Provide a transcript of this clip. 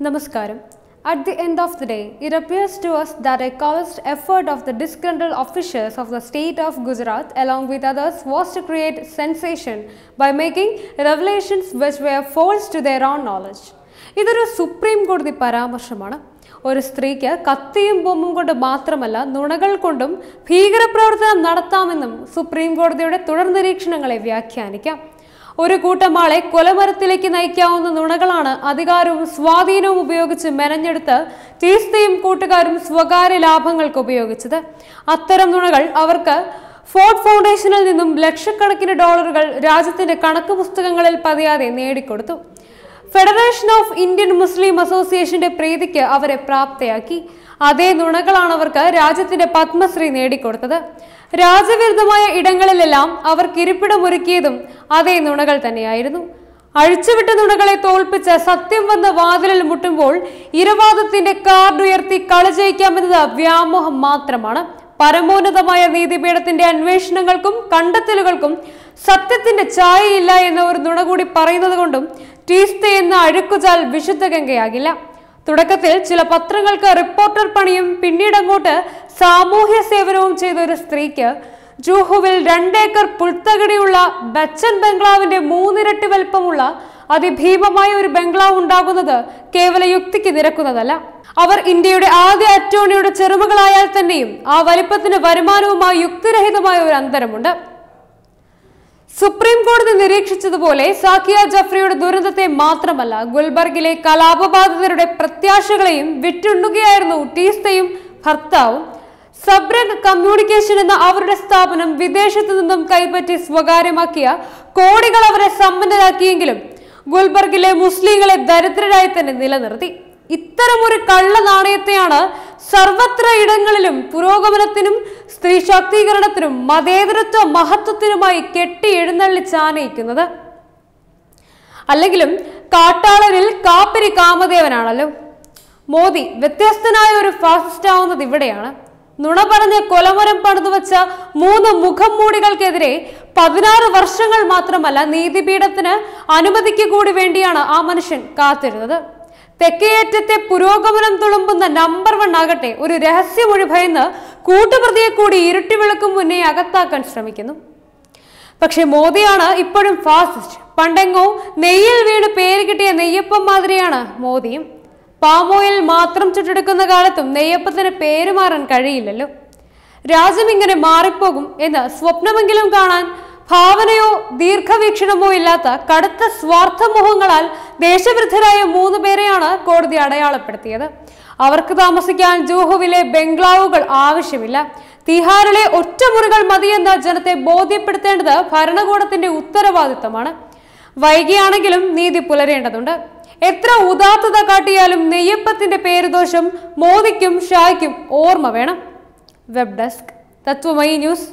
Namaskaram. At the end of the day, it appears to us that a cost effort of the disgruntled officials of the state of Gujarat along with others was to create sensation by making revelations which were false to their own knowledge. ഇതൊരു supreme കോടതി പരാമർശമാണ്. ഒരു സ്ത്രീക്ക് കത്തിയും ബോംബും കൊണ്ട് മാത്രമല്ല നുണകൾ കൊണ്ടും ഭീകരപ്രവർത്തനം നടത്താമെന്നും സുപ്രീം കോടതിയുടെ തുടർ നിരീക്ഷണങ്ങളെ വ്യാഖ്യാനിക്കാം. ഒരു കൂട്ടം ആളെ കൊലമരത്തിലേക്ക് നയിക്കാവുന്ന നുണകളാണ് അധികാരവും സ്വാധീനവും ഉപയോഗിച്ച് മെനഞ്ഞെടുത്ത് ചീസ്തയും കൂട്ടുകാരും സ്വകാര്യ ലാഭങ്ങൾക്ക് ഉപയോഗിച്ചത്. അത്തരം നുണകൾ അവർക്ക് ഫോർഡ് ഫൗണ്ടേഷനിൽ നിന്നും ലക്ഷക്കണക്കിന് ഡോളറുകൾ രാജ്യത്തിന്റെ കണക്ക് പുസ്തകങ്ങളിൽ പതിയാതെ നേടിക്കൊടുത്തു. ഫെഡറേഷൻ ഓഫ് ഇന്ത്യൻ മുസ്ലിം അസോസിയേഷന്റെ പ്രീതിക്ക് അവരെ പ്രാപ്തയാക്കി. അതേ നുണകളാണ് അവർക്ക് രാജ്യത്തിന്റെ പത്മശ്രീ നേടിക്കൊടുത്തത്. രാജ്യവിരുദ്ധമായ ഇടങ്ങളിലെല്ലാം അവർക്ക് ഇരിപ്പിടമൊരുക്കിയതും അതേ നുണകൾ തന്നെയായിരുന്നു. അഴിച്ചുവിട്ട നുണകളെ തോൽപ്പിച്ച സത്യം വന്ന വാതിലിൽ മുട്ടുമ്പോൾ ഇരവാദത്തിന്റെ കാർഡുയർത്തി കളി ജയിക്കാമെന്നത് വ്യാമോഹം മാത്രമാണ്. പരമോന്നതമായ നീതിപീഠത്തിന്റെ അന്വേഷണങ്ങൾക്കും കണ്ടെത്തലുകൾക്കും സത്യത്തിന്റെ ഛായയില്ല എന്ന ഒരു നുണ കൂടി പറയുന്നത് കൊണ്ടും ടീസ്ത എന്ന അഴുക്കുചാൽ വിശുദ്ധ ഗംഗയാകില്ല. തുടക്കത്തിൽ ചില പത്രങ്ങൾക്ക് റിപ്പോർട്ടർ പണിയും പിന്നീടങ്ങോട്ട് സാമൂഹ്യ സേവനവും ചെയ്ത ഒരു സ്ത്രീക്ക് ജൂഹുവിൽ 2 ഏക്കർ പുൽത്തകിടിയുള്ള ബച്ചൻ ബംഗ്ലാവിന്റെ 3 ഇരട്ടി വലിപ്പമുള്ള അതിഭീമമായ ഒരു ബംഗ്ലാവ് ഉണ്ടാകുന്നത് കേവല യുക്തിക്ക് നിരക്കുന്നതല്ല. അവർ ഇന്ത്യയുടെ ആദ്യ അറ്റോർണിയുടെ ചെറുമകളായാൽ തന്നെയും ആ വലിപ്പത്തിന് വരുമാനവുമായി യുക്തിരഹിതമായ ഒരു അന്തരമുണ്ട്. സുപ്രീം കോടതി നിരീക്ഷിച്ചതുപോലെ സാക്കിയ ജഫ്രിയുടെ ദുരന്തത്തെ മാത്രമല്ല ഗുൽബർഗിലെ കലാപബാധിതരുടെ പ്രത്യാശകളെയും വിറ്റുണ്ണുകയായിരുന്നു ടീസ്തയും ഭർത്താവും. സബ്രംഗ് കമ്മ്യൂണിക്കേഷൻ എന്ന അവരുടെ സ്ഥാപനം വിദേശത്തു നിന്നും കൈപ്പറ്റി സ്വകാര്യമാക്കിയ കോടികൾ അവരെ സമ്പന്നരാക്കിയെങ്കിലും ഗുൽബർഗിലെ മുസ്ലിങ്ങളെ ദരിദ്രരായി തന്നെ നിലനിർത്തി. ഇത്തരമൊരു കള്ള നാണയത്തെയാണ് സർവത്ര ഇടങ്ങളിലും പുരോഗമനത്തിനും സ്ത്രീ ശാക്തീകരണത്തിനും മതേതരത്വ മഹത്വത്തിനുമായി കെട്ടി എഴുന്നള്ളിച്ചാനയിക്കുന്നത്. അല്ലെങ്കിലും കാട്ടാളനിൽ കാപ്പിരി കാമദേവനാണല്ലോ. മോദി വ്യത്യസ്തനായ ഒരു ഫാസിസ്റ്റ് ആവുന്നത് ഇവിടെയാണ്. നുണ പറഞ്ഞ് കൊലമരം പണിതുവച്ച 3 മുഖംമൂടികൾക്കെതിരെ 16 വർഷങ്ങൾ മാത്രമല്ല നീതിപീഠത്തിന് അനുമതിക്ക് കൂടി വേണ്ടിയാണ് ആ മനുഷ്യൻ കാത്തിരുന്നത്. തെക്കേയറ്റത്തെ പുരോഗമനം തുളുമ്പുന്ന നമ്പർ 1 ആകട്ടെ ഒരു രഹസ്യമൊഴി ഭയന്ന് കൂട്ടുപ്രതിയെ കൂടി ഇരുട്ടി വിളക്കും മുന്നേ അകത്താക്കാൻ ശ്രമിക്കുന്നു. പക്ഷെ മോദിയാണ് ഇപ്പോഴും ഫാസിസ്റ്റ്. പണ്ടെങ്ങോ നെയ്യിൽ വീണ് പേര് കിട്ടിയ നെയ്യപ്പം മാതിരിയാണ് മോദിയും. പാമോയിൽ മാത്രം ചുറ്റെടുക്കുന്ന കാലത്തും നെയ്യപ്പത്തിന് പേര് മാറാൻ കഴിയില്ലല്ലോ. രാജ്യം ഇങ്ങനെ മാറിപ്പോകും എന്ന് സ്വപ്നമെങ്കിലും കാണാൻ ഭാവനയോ ദീർഘവീക്ഷണമോ ഇല്ലാത്ത കടുത്ത സ്വാർത്ഥമോഹങ്ങളാൽ ദേശവിരുദ്ധരായ 3 പേരെയാണ് കോടതി അടയാളപ്പെടുത്തിയത്. അവർക്ക് താമസിക്കാൻ ജൂഹുവിലെ ബംഗ്ലാവുകൾ ആവശ്യമില്ല, തിഹാറിലെ ഒറ്റമുറികൾ മതിയെന്ന ജനത്തെ ബോധ്യപ്പെടുത്തേണ്ടത് ഭരണകൂടത്തിന്റെ ഉത്തരവാദിത്തമാണ്. വൈകിയാണെങ്കിലും നീതി പുലരേണ്ടതുണ്ട്. എത്ര ഉദാത്തത കാട്ടിയാലും നെയ്യപ്പത്തിന്റെ പേരുദോഷം മോദിക്കും ഷായ്ക്കും ഓർമ്മ വേണം. Web desk Tatwamayi news.